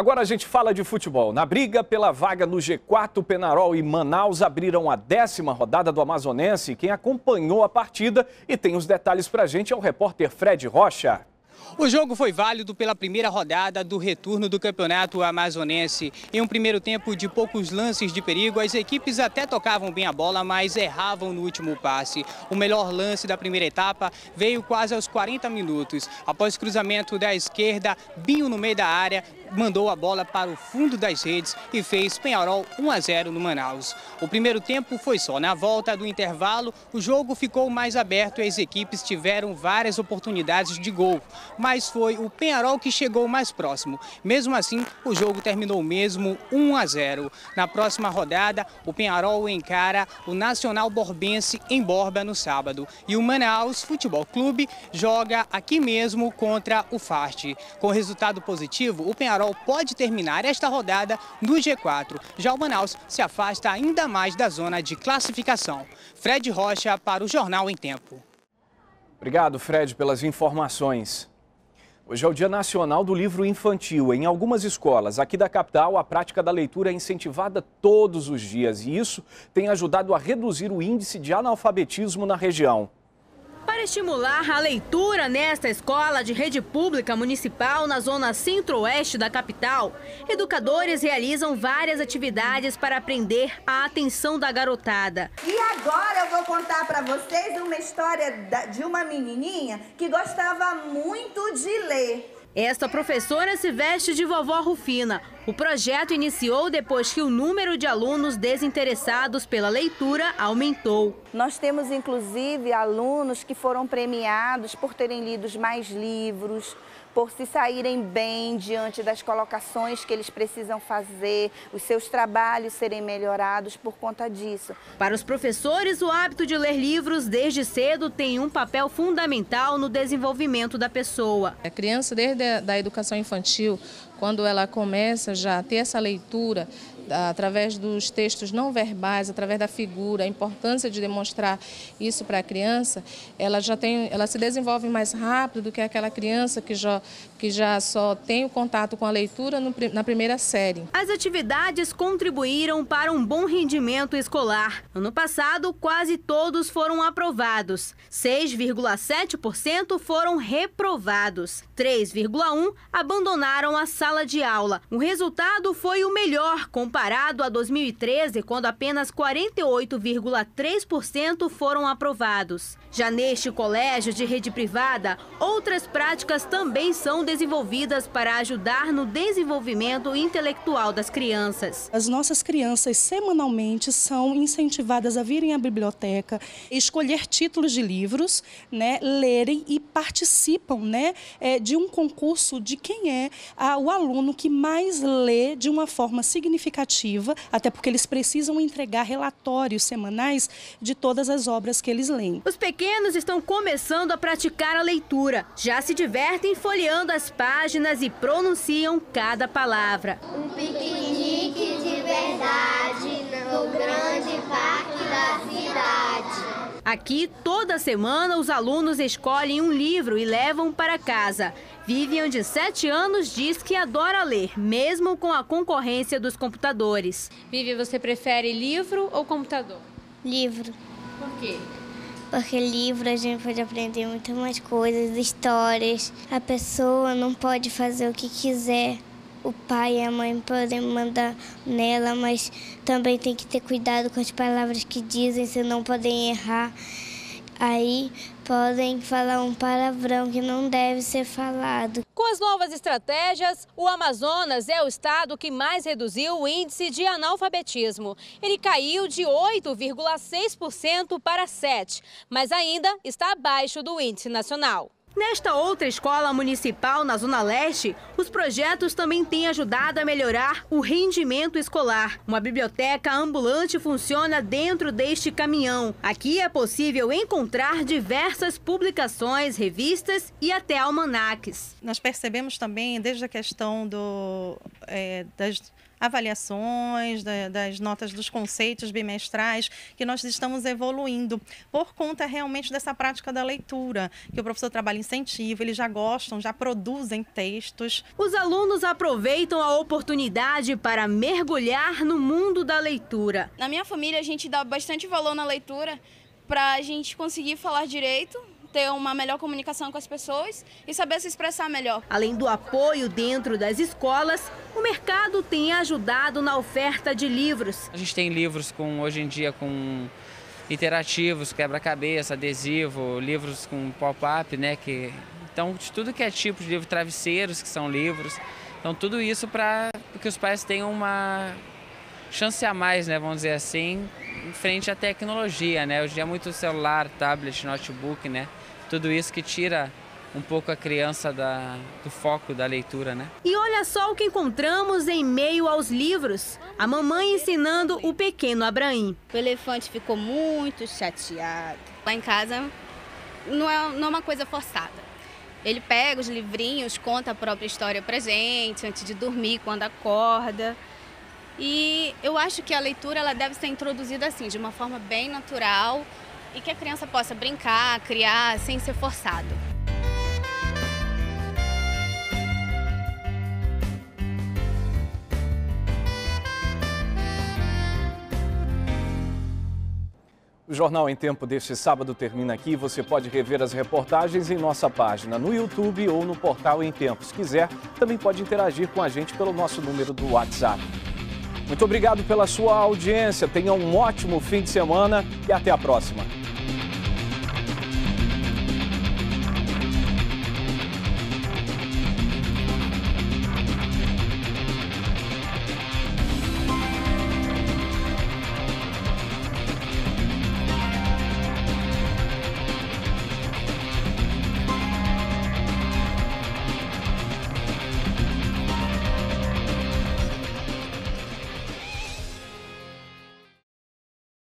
Agora a gente fala de futebol. Na briga pela vaga no G4, Penarol e Manaus abriram a 10ª rodada do Amazonense. Quem acompanhou a partida e tem os detalhes pra gente é o repórter Fred Rocha. O jogo foi válido pela primeira rodada do retorno do campeonato amazonense. Em um primeiro tempo de poucos lances de perigo, as equipes até tocavam bem a bola, mas erravam no último passe. O melhor lance da primeira etapa veio quase aos 40 minutos. Após cruzamento da esquerda, Binho no meio da área, mandou a bola para o fundo das redes e fez Penarol 1-0 no Manaus. O primeiro tempo foi só. Na volta do intervalo, o jogo ficou mais aberto e as equipes tiveram várias oportunidades de gol. Mas foi o Penarol que chegou mais próximo. Mesmo assim, o jogo terminou mesmo 1-0. Na próxima rodada, o Penarol encara o Nacional Borbense em Borba no sábado. E o Manaus Futebol Clube joga aqui mesmo contra o Fast. Com resultado positivo, o Penarol pode terminar esta rodada no G4. Já o Manaus se afasta ainda mais da zona de classificação. Fred Rocha para o Jornal em Tempo. Obrigado, Fred, pelas informações. Hoje é o Dia Nacional do Livro Infantil. Em algumas escolas aqui da capital, a prática da leitura é incentivada todos os dias e isso tem ajudado a reduzir o índice de analfabetismo na região. Para estimular a leitura nesta escola de rede pública municipal na zona centro-oeste da capital, educadores realizam várias atividades para prender a atenção da garotada. E agora eu vou contar para vocês uma história de uma menininha que gostava muito de ler. Esta professora se veste de vovó Rufina. O projeto iniciou depois que o número de alunos desinteressados pela leitura aumentou. Nós temos, inclusive, alunos que foram premiados por terem lido mais livros, por se saírem bem diante das colocações que eles precisam fazer, os seus trabalhos serem melhorados por conta disso. Para os professores, o hábito de ler livros desde cedo tem um papel fundamental no desenvolvimento da pessoa. A criança, desde a educação infantil, quando ela começa já a ter essa leitura, através dos textos não verbais, através da figura, a importância de demonstrar isso para a criança, ela se desenvolve mais rápido do que aquela criança que já só tem o contato com a leitura na primeira série. As atividades contribuíram para um bom rendimento escolar. Ano passado, quase todos foram aprovados. 6,7% foram reprovados. 3,1% abandonaram a sala de aula. O resultado foi o melhor, comparado a 2013, quando apenas 48,3% foram aprovados. Já neste colégio de rede privada, outras práticas também são desenvolvidas para ajudar no desenvolvimento intelectual das crianças. As nossas crianças semanalmente são incentivadas a virem à biblioteca, escolher títulos de livros, lerem e participam, de um concurso de quem é o aluno que mais lê de uma forma significativa, até porque eles precisam entregar relatórios semanais de todas as obras que eles leem. Os pequenos estão começando a praticar a leitura. Já se divertem folheando as páginas e pronunciam cada palavra. Um piquenique de verdade no grande parque da cidade. Aqui, toda semana, os alunos escolhem um livro e levam para casa. Vivian, de 7 anos, diz que adora ler, mesmo com a concorrência dos computadores. Vivian, você prefere livro ou computador? Livro. Por quê? Porque livro a gente pode aprender muitas mais coisas, histórias. A pessoa não pode fazer o que quiser. O pai e a mãe podem mandar nela, mas também tem que ter cuidado com as palavras que dizem, senão podem errar. Aí podem falar um palavrão que não deve ser falado. Com as novas estratégias, o Amazonas é o estado que mais reduziu o índice de analfabetismo. Ele caiu de 8,6% para 7%, mas ainda está abaixo do índice nacional. Nesta outra escola municipal, na Zona Leste, os projetos também têm ajudado a melhorar o rendimento escolar. Uma biblioteca ambulante funciona dentro deste caminhão. Aqui é possível encontrar diversas publicações, revistas e até almanaques. Nós percebemos também, desde a questão das avaliações, das notas dos conceitos bimestrais, que nós estamos evoluindo por conta realmente dessa prática da leitura, que o professor trabalha incentivo, eles já gostam, já produzem textos. Os alunos aproveitam a oportunidade para mergulhar no mundo da leitura. Na minha família, a gente dá bastante valor na leitura para a gente conseguir falar direito, ter uma melhor comunicação com as pessoas e saber se expressar melhor. Além do apoio dentro das escolas, o mercado tem ajudado na oferta de livros. A gente tem livros hoje em dia com interativos, quebra-cabeça, adesivo, livros com pop-up, né? Então, de tudo que é tipo de livro, travesseiros que são livros. Então, tudo isso para que os pais tenham uma chance a mais, né? Vamos dizer assim, em frente à tecnologia, né? Hoje é muito celular, tablet, notebook, né? Tudo isso que tira um pouco a criança do foco da leitura, né? E olha só o que encontramos em meio aos livros. A mamãe ensinando o pequeno Abraim. O elefante ficou muito chateado. Lá em casa não é uma coisa forçada. Ele pega os livrinhos, conta a própria história pra gente, antes de dormir, quando acorda. E eu acho que a leitura ela deve ser introduzida assim, de uma forma bem natural, e que a criança possa brincar, criar, sem ser forçado. O Jornal em Tempo deste sábado termina aqui. Você pode rever as reportagens em nossa página no YouTube ou no portal Em Tempo. Se quiser, também pode interagir com a gente pelo nosso número do WhatsApp. Muito obrigado pela sua audiência. Tenha um ótimo fim de semana e até a próxima.